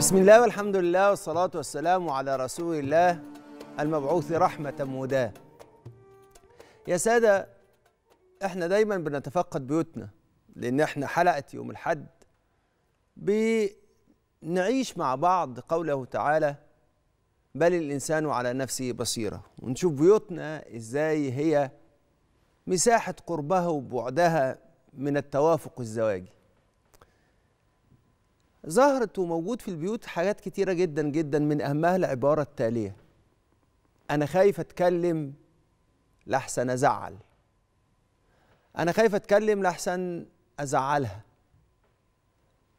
بسم الله والحمد لله والصلاة والسلام على رسول الله المبعوث رحمة مهداة. يا سادة، احنا دايما بنتفقد بيوتنا، لأن احنا حلقة يوم الحد بنعيش مع بعض قوله تعالى: بل الإنسان على نفسه بصيرة، ونشوف بيوتنا ازاي هي مساحة قربها وبعدها من التوافق الزواجي. ظهرت وموجود في البيوت حاجات كتيرة جدا جدا، من أهمها العبارة التالية: أنا خايف أتكلم لحسن أزعل، أنا خايف أتكلم لحسن أزعلها،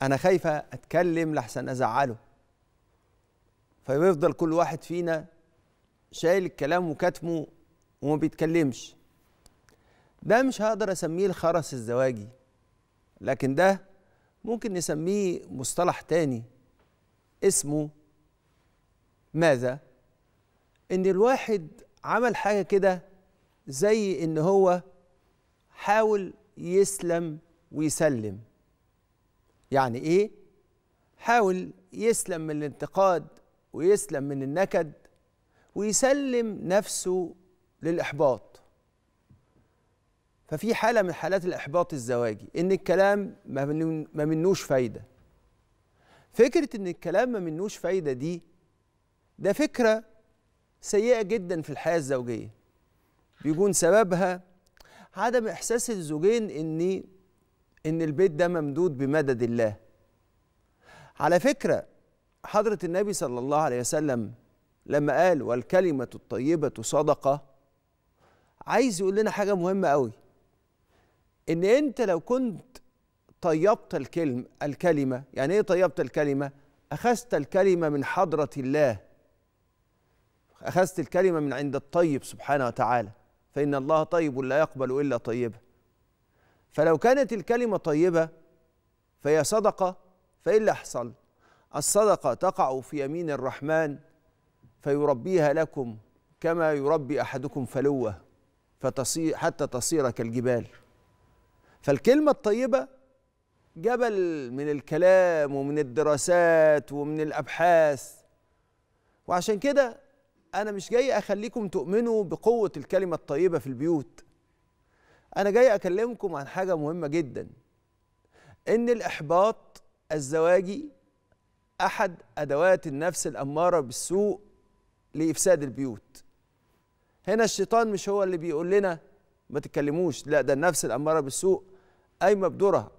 أنا خايفة أتكلم لحسن أزعله. فيفضل كل واحد فينا شايل الكلام وكاتمه وما بيتكلمش. ده مش هقدر أسميه الخرس الزواجي، لكن ده ممكن نسميه مصطلح تاني اسمه ماذا؟ إن الواحد عمل حاجة كده زي إن هو حاول يسلم ويسلم. يعني إيه؟ حاول يسلم من الانتقاد ويسلم من النكد ويسلم نفسه للإحباط. ففي حالة من حالات الإحباط الزواجي، إن الكلام ما منوش فايدة. فكرة إن الكلام ما منوش فايدة ده فكرة سيئة جدا في الحياة الزوجية، بيكون سببها عدم إحساس الزوجين إن البيت ده ممدود بمدد الله. على فكرة حضرة النبي صلى الله عليه وسلم لما قال: والكلمة الطيبة صدقة، عايز يقول لنا حاجة مهمة قوي، إن أنت لو كنت طيبت الكلمة. يعني إيه طيبت الكلمة؟ أخذت الكلمة من حضرة الله، أخذت الكلمة من عند الطيب سبحانه وتعالى، فإن الله طيب لا يقبل إلا طيبة. فلو كانت الكلمة طيبة فهي صدقة، فإيه اللي حصل؟ الصدقة تقع في يمين الرحمن فيربيها لكم كما يربي أحدكم فلوة حتى تصير كالجبال. فالكلمة الطيبة جبل من الكلام ومن الدراسات ومن الأبحاث. وعشان كده أنا مش جاي أخليكم تؤمنوا بقوة الكلمة الطيبة في البيوت، أنا جاي أكلمكم عن حاجة مهمة جدا، إن الإحباط الزواجي أحد أدوات النفس الأمارة بالسوء لإفساد البيوت. هنا الشيطان مش هو اللي بيقول لنا ما تتكلموش، لا، ده النفس الأمارة بالسوء قايمة بدورها.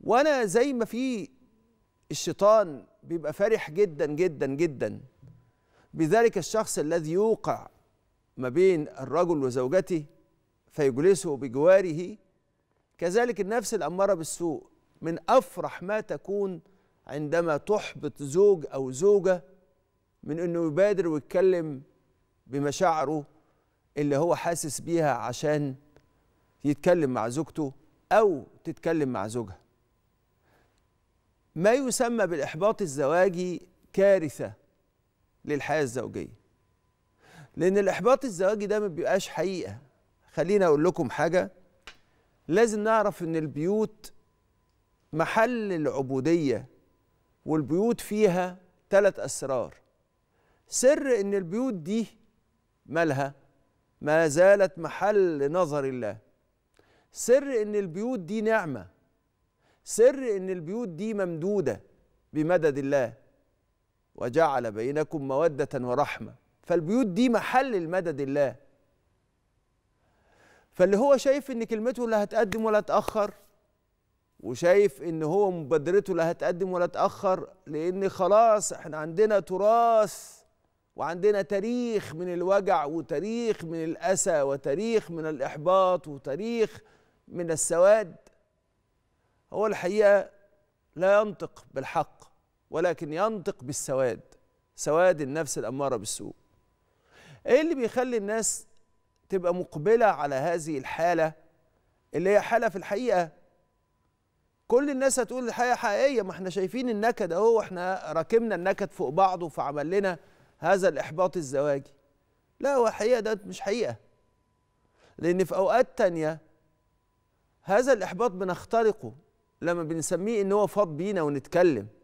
وأنا زي ما في الشيطان بيبقى فرح جدا جدا جدا بذلك الشخص الذي يوقع ما بين الرجل وزوجته فيجلسه بجواره، كذلك النفس الأمارة بالسوء من أفرح ما تكون عندما تحبط زوج أو زوجة من أنه يبادر ويتكلم بمشاعره اللي هو حاسس بيها عشان يتكلم مع زوجته أو تتكلم مع زوجها. ما يسمى بالإحباط الزواجي كارثة للحياة الزوجية، لأن الإحباط الزواجي ده ما بيبقاش حقيقة. خلينا أقول لكم حاجة، لازم نعرف إن البيوت محل العبودية، والبيوت فيها 3 أسرار. سر إن البيوت دي مالها؟ ما زالت محل نظر الله. سر إن البيوت دي نعمة. سر إن البيوت دي ممدودة بمدد الله، وجعل بينكم مودة ورحمة. فالبيوت دي محل المدد الله. فاللي هو شايف إن كلمته لا هتقدم ولا تأخر، وشايف إن هو مبادرته لا هتقدم ولا تأخر، لأن خلاص إحنا عندنا تراث وعندنا تاريخ من الوجع وتاريخ من الأسى وتاريخ من الإحباط وتاريخ من السواد. هو الحقيقة لا ينطق بالحق، ولكن ينطق بالسواد، سواد النفس الأمارة بالسوء. إيه اللي بيخلي الناس تبقى مقبلة على هذه الحالة اللي هي حالة في الحقيقة؟ كل الناس هتقول الحقيقة حقيقية، ما احنا شايفين النكد اهو، واحنا راكمنا النكد فوق بعضه فعمل لنا هذا الإحباط الزواجي. لا، هو حقيقة ده مش حقيقة، لأن في أوقات تانية هذا الإحباط بنخترقه لما بنسميه إن هو فاض بينا ونتكلم.